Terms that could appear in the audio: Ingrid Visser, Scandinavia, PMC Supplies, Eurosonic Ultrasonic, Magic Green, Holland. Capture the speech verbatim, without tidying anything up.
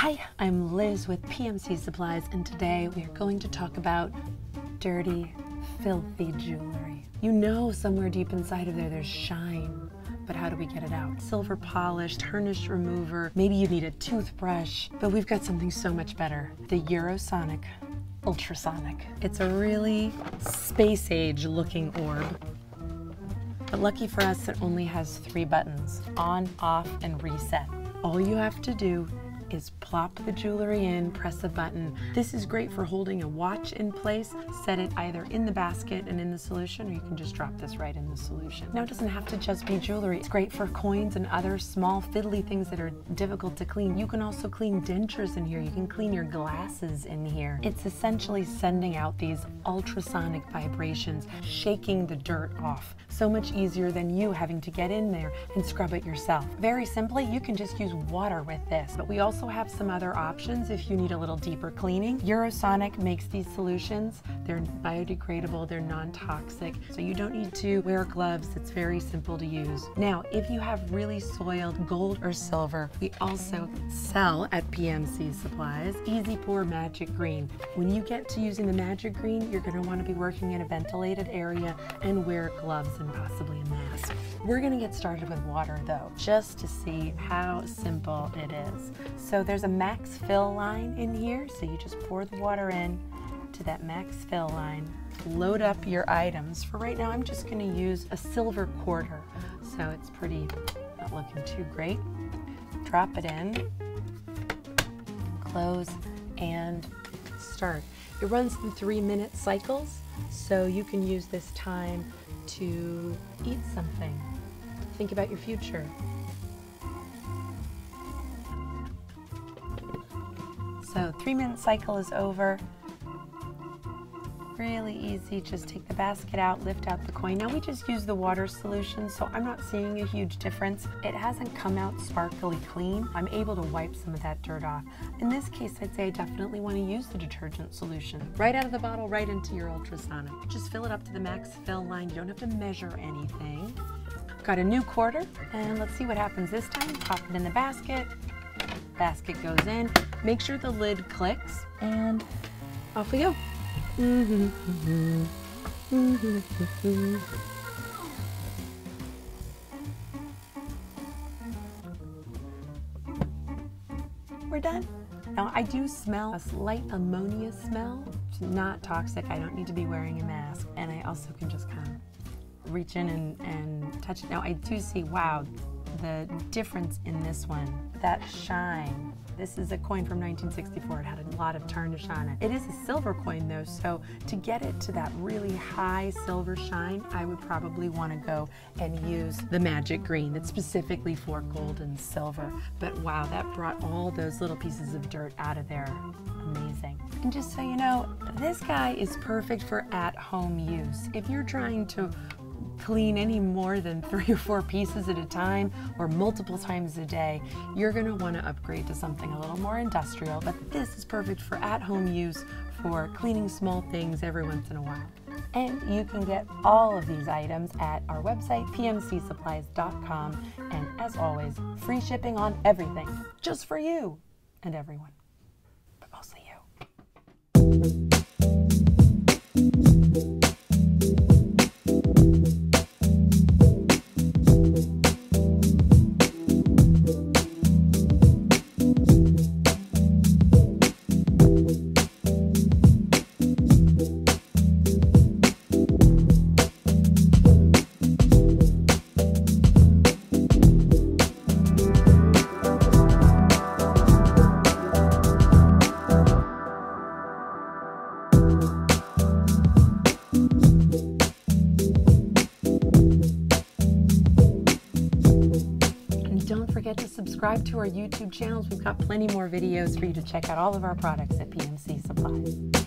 Hi, I'm Liz with P M C Supplies, and today we are going to talk about dirty, filthy jewelry. You know somewhere deep inside of there there's shine, but how do we get it out? Silver polish, tarnish remover, maybe you need a toothbrush, but we've got something so much better. The Eurosonic Ultrasonic. It's a really space-age looking orb. But lucky for us, it only has three buttons: on, off, and reset. All you have to do is plop the jewelry in, press a button. This is great for holding a watch in place. Set it either in the basket and in the solution, or you can just drop this right in the solution. Now, it doesn't have to just be jewelry. It's great for coins and other small fiddly things that are difficult to clean. You can also clean dentures in here. You can clean your glasses in here. It's essentially sending out these ultrasonic vibrations, shaking the dirt off. So much easier than you having to get in there and scrub it yourself. Very simply, you can just use water with this, but we also Also have some other options if you need a little deeper cleaning. Eurosonic makes these solutions. They're biodegradable, they're non-toxic, so you don't need to wear gloves. It's very simple to use. Now, if you have really soiled gold or silver, we also sell at P M C Supplies Easy Pour Magic Green. When you get to using the Magic Green, you're going to want to be working in a ventilated area and wear gloves and possibly a mask. We're going to get started with water though, just to see how simple it is. So there's a max fill line in here, so you just pour the water in to that max fill line. Load up your items. For right now, I'm just going to use a silver quarter, so it's pretty, not looking too great. Drop it in, close, and start. It runs in three-minute cycles, so you can use this time to eat something. Think about your future. So three minute cycle is over. Really easy, just take the basket out, lift out the coin. Now we just use the water solution, so I'm not seeing a huge difference. It hasn't come out sparkly clean. I'm able to wipe some of that dirt off. In this case, I'd say I definitely want to use the detergent solution. Right out of the bottle, right into your ultrasonic. Just fill it up to the max fill line. You don't have to measure anything. Got a new quarter, and let's see what happens this time. Pop it in the basket. Basket goes in. Make sure the lid clicks, and off we go. We're done. Now, I do smell a slight ammonia smell. It's not toxic. I don't need to be wearing a mask, and I also can just kind of reach in and, and touch it. Now, I do see, wow, the difference in this one, that shine. This is a coin from nineteen sixty-four. It had a lot of tarnish on it. It is a silver coin though, so to get it to that really high silver shine, I would probably want to go and use the Magic Green that's specifically for gold and silver. But wow, that brought all those little pieces of dirt out of there. Amazing. And just so you know, this guy is perfect for at-home use. If you're trying to clean any more than three or four pieces at a time or multiple times a day, you're going to want to upgrade to something a little more industrial, but this is perfect for at-home use for cleaning small things every once in a while. And you can get all of these items at our website, P M C supplies dot com, and as always, free shipping on everything, just for you and everyone, but mostly you. Don't forget to subscribe to our YouTube channels. We've got plenty more videos for you to check out all of our products at P M C Supplies.